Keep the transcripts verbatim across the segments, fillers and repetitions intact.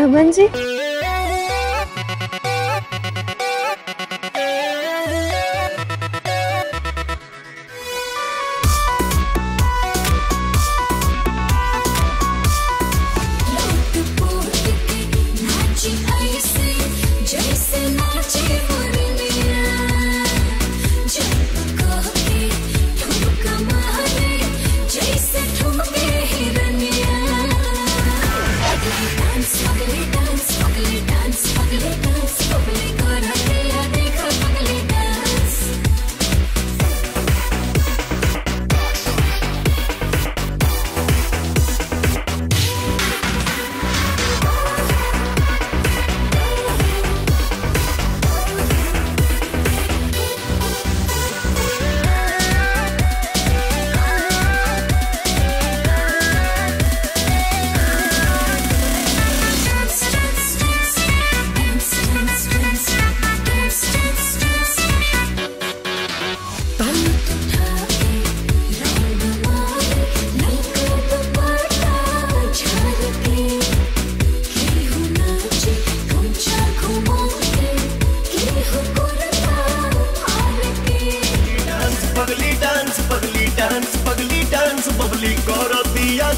रमन जी,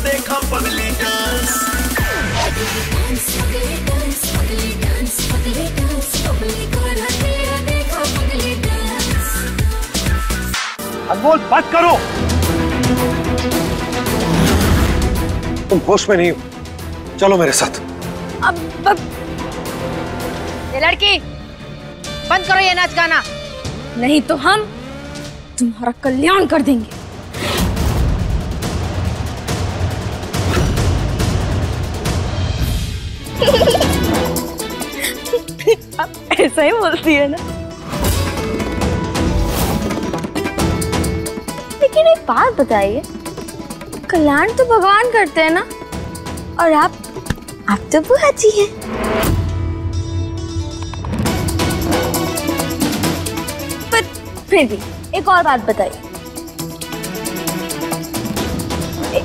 देखा पगली डांस, पगली डांस, पगली डांस, पगली डांस, पगली डांस, पगली करा दिया, देखा पगली डांस। अनमोल बात करो, तुम होश में नहीं हो, चलो मेरे साथ। अब, अब... ये लड़की, बंद करो ये नाच गाना, नहीं तो हम तुम्हारा कल्याण कर देंगे। आप ऐसा ही बोलती है ना, लेकिन एक बात बताइए, कल्याण तो भगवान करते हैं ना, और आप आप तो बुआ जी हैं। पर फिर भी एक और बात बताइए, एक,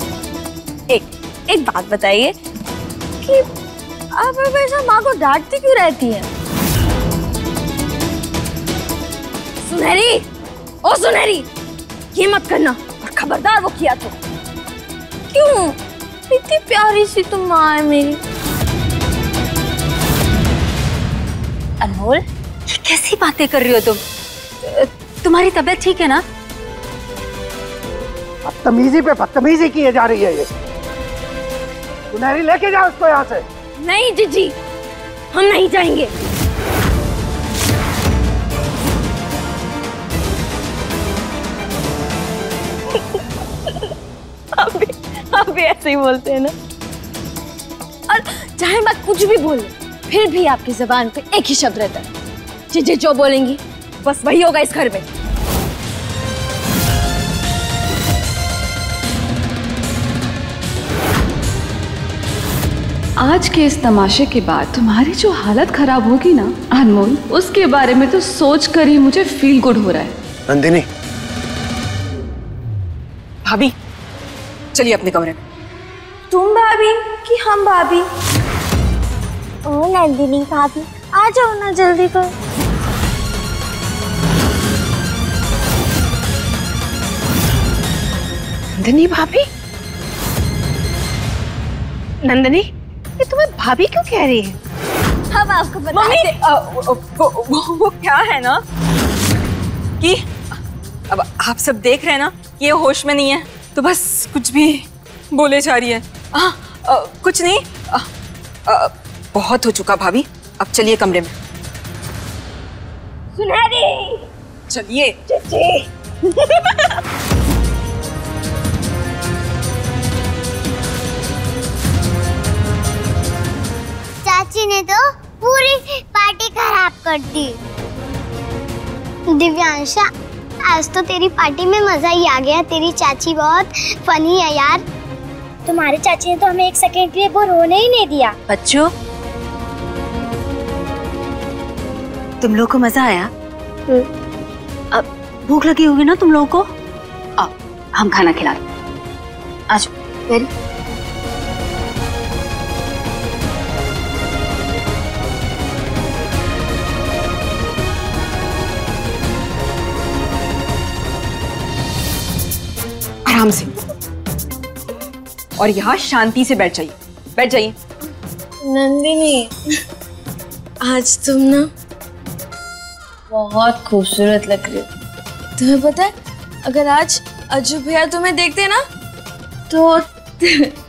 एक एक बात बताइए कि आप हमेशा माँ को डांटती क्यों रहती है? सुनहरी, ओ सुनहरी, ये मत करना, और खबरदार वो किया तो। क्यों? इतनी प्यारी सी तो माँ है मेरी। अनमोल, ये कैसी बातें कर रही हो तुम? तुम्हारी तबीयत ठीक है ना? बदतमीजी पे बदतमीजी किए जा रही है ये। सुनहरी, लेके जाओ उसको यहाँ से। नहीं जीजी, हम नहीं जाएंगे। आप भी, आप भी ऐसे ही बोलते हैं ना, और चाहे मैं कुछ भी बोलूं, फिर भी आपकी जबान पे एक ही शब्द रहता है। जीजी जो बोलेंगी बस वही होगा इस घर में। आज के इस तमाशे के बाद तुम्हारी जो हालत खराब होगी ना अनमोल, उसके बारे में तो सोच कर ही मुझे फील गुड हो रहा है। नंदिनी भाभी, चलिए अपने कमरे में। तुम भाभी कि हम भाभी? ओ नंदिनी भाभी, आ जाओ ना जल्दी तो। नंदिनी भाभी, नंदिनी ये तुम्हें भाभी क्यों कह रही है? हम आपको बताते हैं। वो, वो, वो क्या है ना कि अब आप सब देख रहे हैं ना, ये होश में नहीं है तो बस कुछ भी बोले जा रही है। आ, आ, कुछ नहीं, आ, आ, बहुत हो चुका भाभी, अब चलिए कमरे में। सुनहरी, चलिए। ने तो पूरी पार्टी खराब कर दी। दिव्यांशा, आज तो तेरी पार्टी में मजा ही आ गया। तेरी चाची बहुत फनी है यार। तुम्हारी चाची ने तो हमें एक सेकंड के लिए वो रोने ही नहीं दिया। बच्चों, तुम लोगों को मजा आया? अब भूख लगी होगी ना तुम लोगों को? आओ, हम खाना खिला दें। आज फिर आराम से और यहाँ शांति से बैठ जाइए, बैठ जाइए। नंदिनी, आज तुम ना बहुत खूबसूरत लग रही हो। तुम्हें पता है, अगर आज अजू भैया तुम्हें देखते ना तो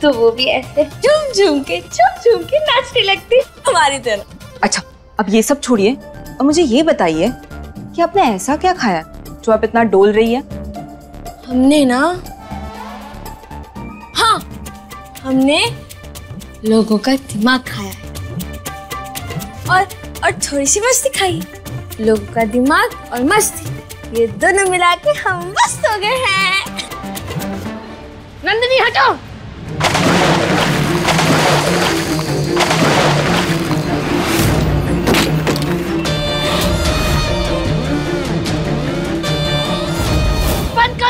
तो वो भी ऐसे झूम झूम के झूम झूम के नाचने लगती हमारी तरह। अच्छा, अब ये सब छोड़िए और मुझे ये बताइए कि आपने ऐसा क्या खाया जो आप इतना डोल रही है? हमने ना हाँ हमने लोगों का दिमाग खाया है और और थोड़ी सी मस्ती खाई। लोगों का दिमाग और मस्ती, ये दोनों मिला के हम मस्त हो गए हैं। नंदिनी हटो।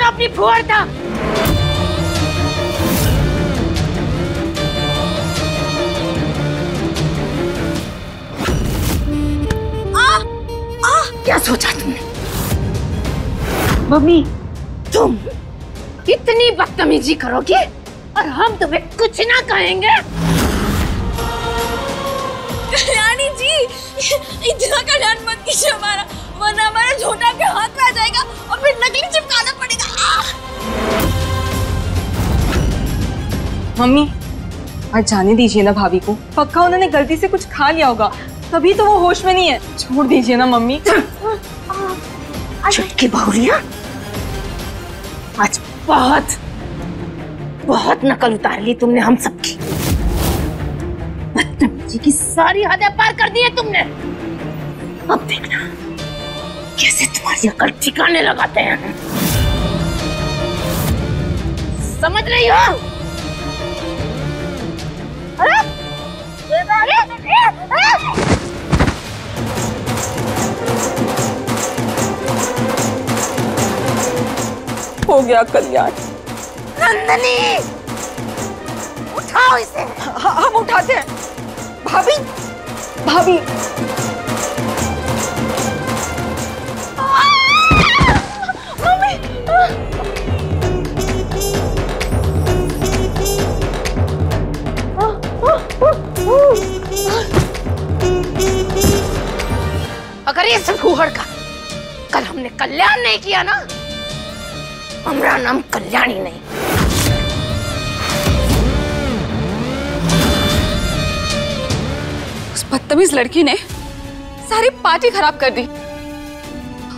अपनी फुआर था। आ, आ, क्या सोचा तुमने? मम्मी, तुम इतनी बदतमीजी करोगे और हम तुम्हें कुछ ना कहेंगे? रानी जी, इतना का डर मत कीजिए हमारा, वरना हमारा झोटा के हाथ में आ जाएगा और फिर नकली चिपकाना पड़ेगा। मम्मी, आज जाने दीजिए ना भाभी को, पक्का उन्होंने गलती से कुछ खा लिया होगा, तभी तो वो होश में नहीं है। छोड़ दीजिए ना मम्मी। चुटकी बहुरिया, आज बहुत बहुत नकल उतार ली तुमने हम सबकी। बदतमीजी की सारी हदें पार कर दी है तुमने। अब देखना कैसे तुम्हारी अकल ठिकाने लगाते हैं, समझ रही हो? अरे अरे अरे हो गया कल्याण। नंदनी, उठाओ इसे। हाँ, हम उठाते हैं। भाभी, भाभी अगर ये सब फूहड़ का कल हमने कल्याण नहीं किया ना, हमारा नाम कल्याण ही नहीं। उस बदतमीज लड़की ने सारी पार्टी खराब कर दी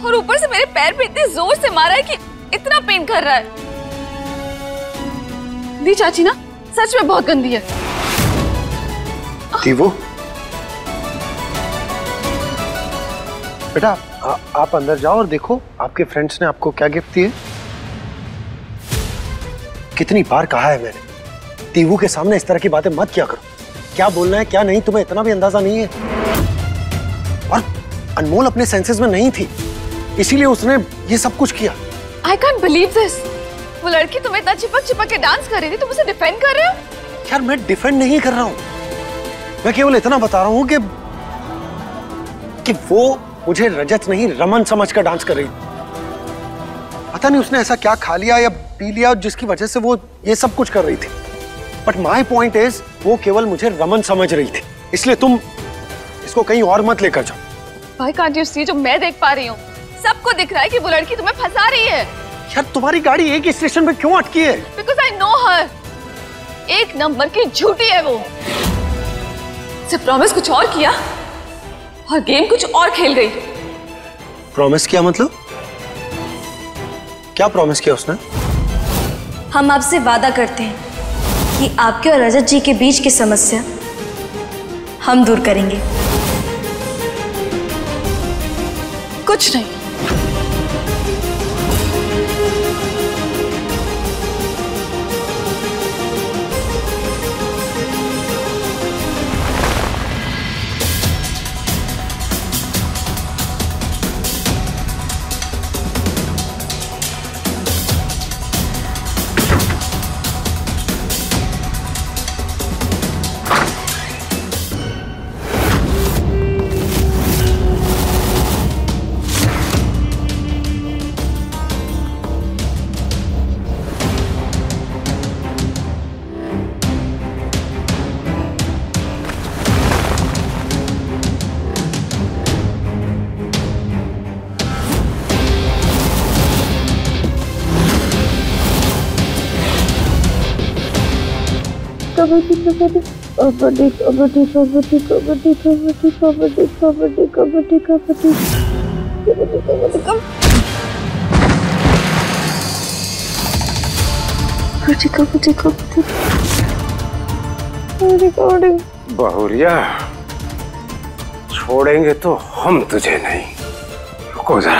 और ऊपर से मेरे पैर पे इतने जोर से मारा है कि इतना पेन कर रहा है। दी चाची ना सच में बहुत गंदी है। थी वो बेटा, आ, आप अंदर जाओ और देखो आपके फ्रेंड्स ने आपको क्या गिफ्ट दिए। कितनी बार कहा है मैंने, टीवू के सामने इस तरह की बातें मत किया करो। क्या बोलना है क्या नहीं तुम्हें इतना भी अंदाजा नहीं है। और अनमोल अपने सेंसेस में नहीं थी, इसीलिए उसने ये सब कुछ किया। I can't believe this. वो लड़की तुम्हें इतना चिपक चिपक के डांस कर रही थी, तुम उसे डिफेंड कर रहे हो? यार मैं डिफेंड नहीं कर रहा हूँ, मैं केवल इतना बता रहा हूँ कि कि वो मुझे रजत नहीं रमन समझकर डांस कर रही। पता नहीं उसने ऐसा क्या खा लिया या पी लिया जिसकी वजह से वो ये सब कुछ कर रही थी। बट माय पॉइंट इज, वो केवल मुझे रमन समझ रही थी, इसलिए तुम इसको कहीं और मत लेकर जाओ। भाई कांजी, उसकी जो मैं देख पा रही हूँ, सबको दिख रहा है कि वो लड़की तुम्हें फंसा रही है। यार तुम्हारी गाड़ी एक ही स्टेशन पे क्यों अटकी है? Because I know her. एक नंबर की झूठी है वो। प्रॉमिस कुछ और किया और गेम कुछ और खेल गई। प्रॉमिस किया मतलब? क्या प्रॉमिस किया उसने? हम आपसे वादा करते हैं कि आपके और रजत जी के बीच की समस्या हम दूर करेंगे। कुछ नहीं, कबड्डी कबड्डी कबड्डी कबड्डी कबड्डी कबड्डी कबड्डी कबड्डी कबड्डी कबड्डी कबड्डी कबड्डी कबड्डी कबड्डी कबड्डी। बहुरिया, छोड़ेंगे तो हम तुझे नहीं। रुको जरा।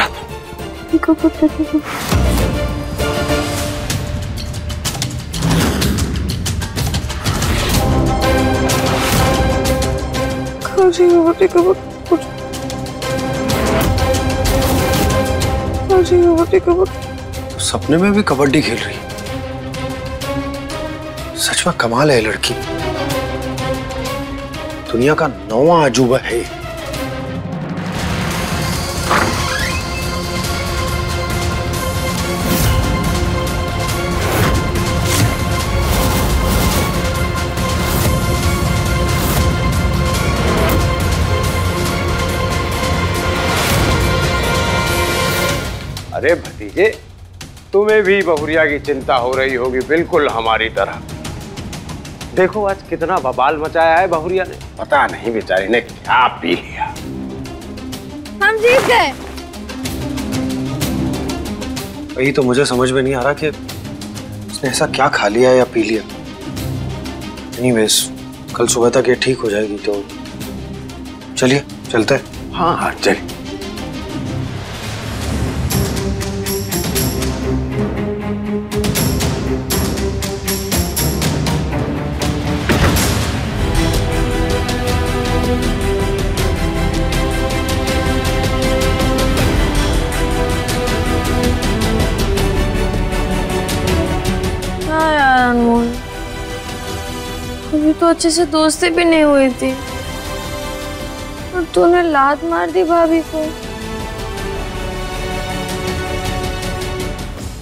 सपने में भी कबड्डी खेल रही। सच में कमाल है लड़की, दुनिया का नौवां अजूबा है। अरे भतीजे, तुम्हें भी बहुरिया की चिंता हो रही होगी, बिल्कुल हमारी तरह। देखो आज कितना बवाल मचाया है बहुरिया ने, पता नहीं बेचारी ने क्या पी लिया। हम जीत गए। वही तो मुझे समझ में नहीं आ रहा कि उसने ऐसा क्या खा लिया या पी लिया। एनीवेज, कल सुबह तक ये ठीक हो जाएगी, तो चलिए चलते हैं। हाँ हाँ चलिए। अभी तो अच्छे से दोस्ती भी नहीं हुई थी और तूने लात मार दी भाभी को।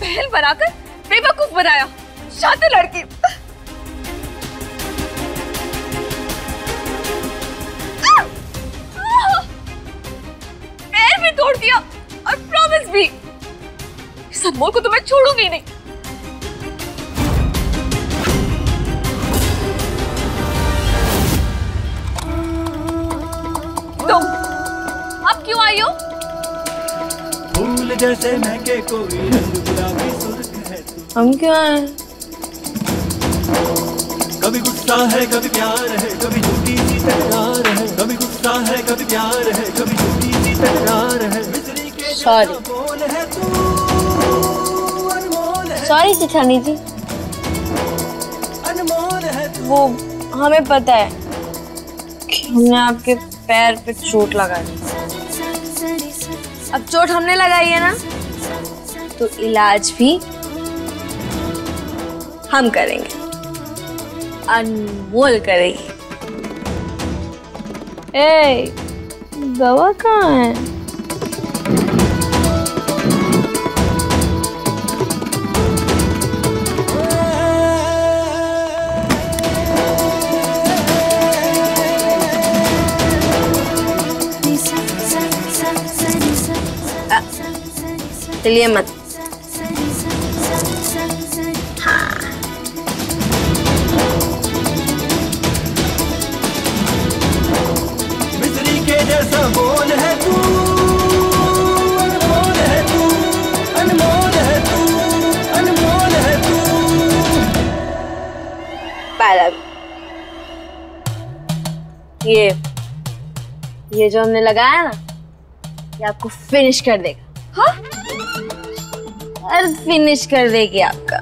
पहल बनाकर बेवकूफ बनाया, शातिर लड़की। पैर भी तोड़ दिया और प्रॉमिस भी। इस अनमोल को तो मैं छोड़ूंगी नहीं। जैसे महके कोई रंग गुलाबी सुर्ख है तू। हम क्या है? कभी गुस्सा है कभी प्यार है, कभी झूठी सी तकरार है। कभी गुस्सा है कभी प्यार है, कभी झूठी सी तकरार है। सॉरी सॉरी जेठानी जी, वो हमें पता है कि हमने आपके पैर पे चोट लगाई। अब चोट हमने लगाई है ना, तो इलाज भी हम करेंगे, अनमोल करेगी। ए, दवा कहाँ है? चलिए मत। हाँ। मिस्री के जैसा बोल है तू, अनमोल है तू, अनमोल है तू, अनमोल है तू। बालक ये ये जो हमने लगाया ना, ये आपको फिनिश कर देगा। हाँ, अर्थ फिनिश कर देगी आपका।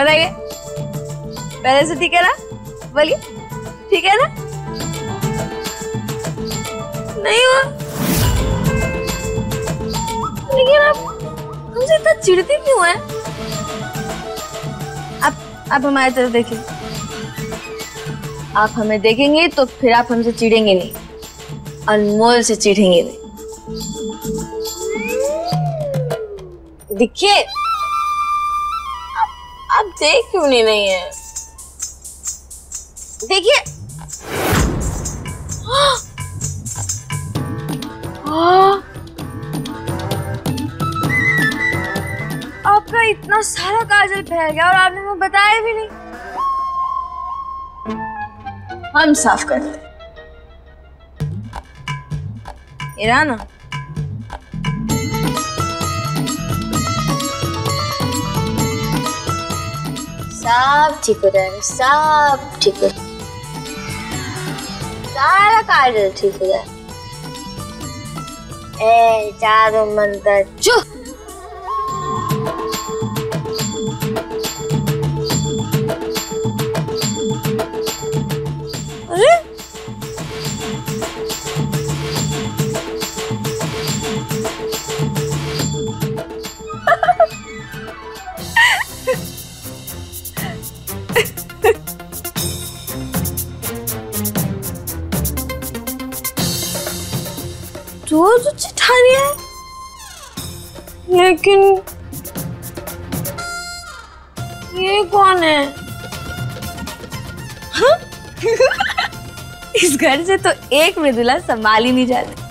बताइए, पहले से ठीक है ना? बोलिए, ठीक है ना? नहीं हुआ, लेकिन आप हमसे इतना चिढ़ती क्यों है? आप आप हमारी तरफ देखिए। आप हमें देखेंगे तो फिर आप हमसे चिढ़ेंगे नहीं, अनमोल से चिढ़ेंगे नहीं। देखिए, आप, आप देख क्यों नहीं रही हैं? देखिए, आपका इतना सारा काजल फैल गया और आपने मुझे बताया भी नहीं। हम साफ कर दें। इराना, सब ठीक हो जाएगा, सब ठीक हो, सारा काजल ठीक हो जाएगा। ए चारों मंत्र चुप। अरे तो तो चिठानी है, लेकिन ये कौन है? हाँ? इस घर से तो एक मृदुला संभाल ही नहीं जाती,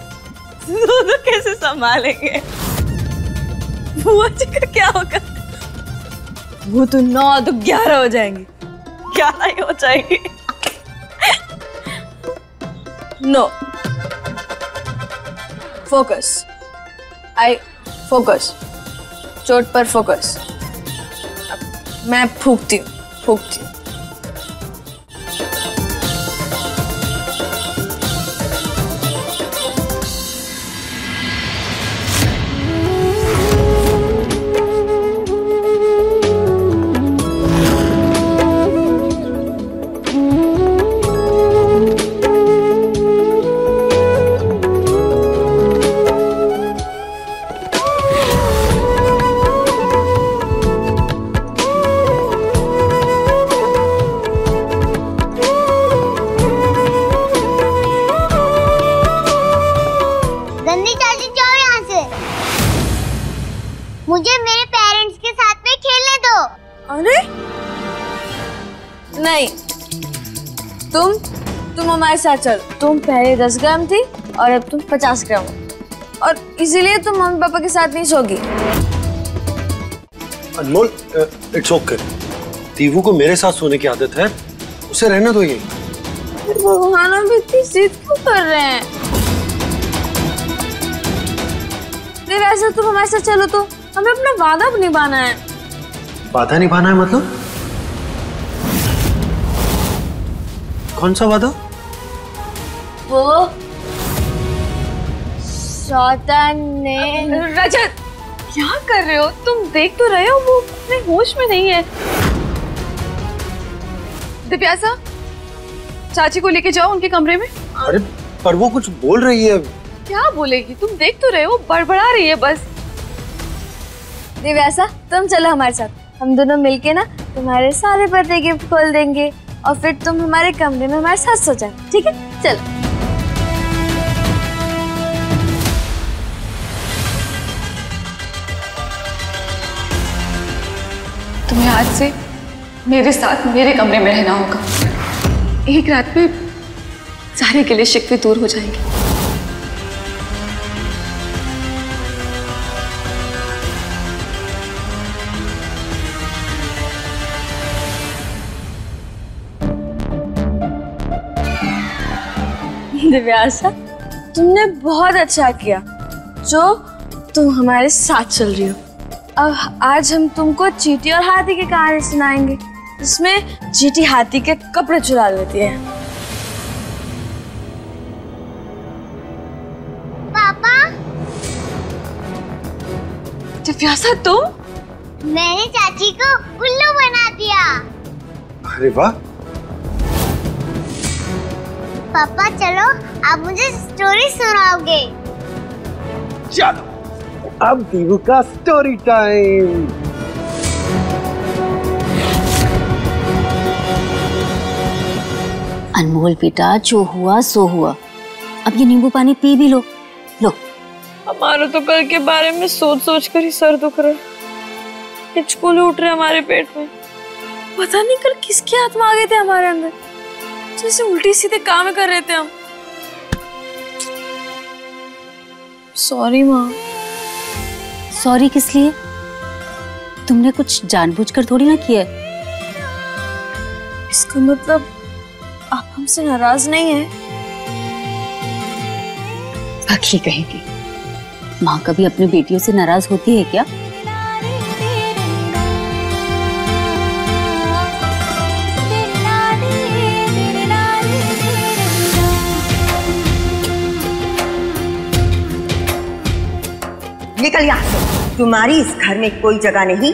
दो दो कैसे संभालेंगे? बुआ जी का क्या होगा? वो तो नौ तो ग्यारह हो जाएंगे, ग्यारह ही हो जाएंगे। नो, फोकस, आई फोकस, चोट पर फोकस। मैं फूकती हूँ, फूकती हूँ। मुझे मेरे पेरेंट्स के साथ में खेलने दो। अरे नहीं, तुम तुम हमारे साथ चलो। तुम पहले दस ग्राम थी और अब तुम पचास ग्राम हो, और इसीलिए तुम मम्मी पापा के साथ नहीं सोगी। अनमोल, इट्स ओके। दीवू को मेरे साथ सोने की आदत है, उसे रहना दो। ये भगवान, हम इतनी जिद क्यों कर रहे हैं? वैसे तुम हमारे साथ चलो तो हमें अपना वादा निभाना है। वादा निभाना है मतलब? कौन सा वादा? वो शैतान ने। रजत, क्या कर रहे हो तुम? देख तो रहे हो वो अपने होश में नहीं है। दिव्यासा, चाची को लेके जाओ उनके कमरे में। अरे पर वो कुछ बोल रही है। क्या बोलेगी? तुम देख तो रहे हो, बड़बड़ा रही है बस। दिव्यासा, तुम चलो हमारे साथ। हम दोनों मिलके ना तुम्हारे सारे बर्थडे गिफ्ट खोल देंगे और फिर तुम हमारे कमरे में हमारे साथ सो जाओ, ठीक है? चलो। तुम्हें आज से मेरे साथ मेरे कमरे में रहना होगा। एक रात में सारे गिले शिकवे दूर हो जाएंगे। दिव्यासा, तुमने बहुत अच्छा किया जो तुम हमारे साथ चल रही हो। अब आज हम तुमको चींटी और हाथी की कहानी सुनाएंगे। जिसमें चींटी हाथी के कपड़े चुरा लेती है। पापा! दिव्यासा तुम? मैंने चाची को उल्लू बना दिया। अरे वाह! पापा चलो आप मुझे स्टोरी सुनाओगे। चलो अब दीवू का स्टोरी टाइम। अनमोल बेटा जो हुआ सो हुआ, अब ये नींबू पानी पी भी लो। लो। हमारा तो कल के बारे में सोच सोच कर ही सर दुख रहा है। हिचकोले उठ रहे हमारे पेट में। पता नहीं कल किसके आत्मा आ गए थे हमारे अंदर, जैसे उल्टी सीधे काम कर रहे थे हम। सॉरी माँ। सॉरी किस लिए? तुमने कुछ जानबूझकर थोड़ी ना किया है। इसका मतलब आप हमसे नाराज नहीं है? अखिल कहेगी माँ कभी अपनी बेटियों से नाराज होती है क्या? निकल यहाँ से, तुम्हारी इस घर में कोई जगह नहीं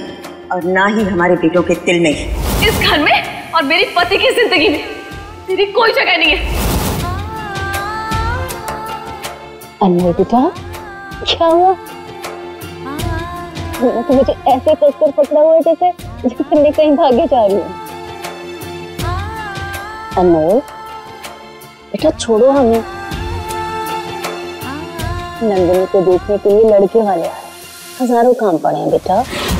और ना ही हमारे बेटों के दिल में। इस घर में और मेरे पति की जिंदगी में तेरी कोई जगह नहीं है। अनमोल बेटा क्या हुआ? तो मुझे ऐसे कसकर पकड़ा हुआ है जैसे जैसे मैं कहीं भागे जा रही हूँ। अनमोल बेटा छोड़ो हमें, नंदिनी को देखने के लिए लड़के वाले आए, हजारों काम पड़े हैं बेटा।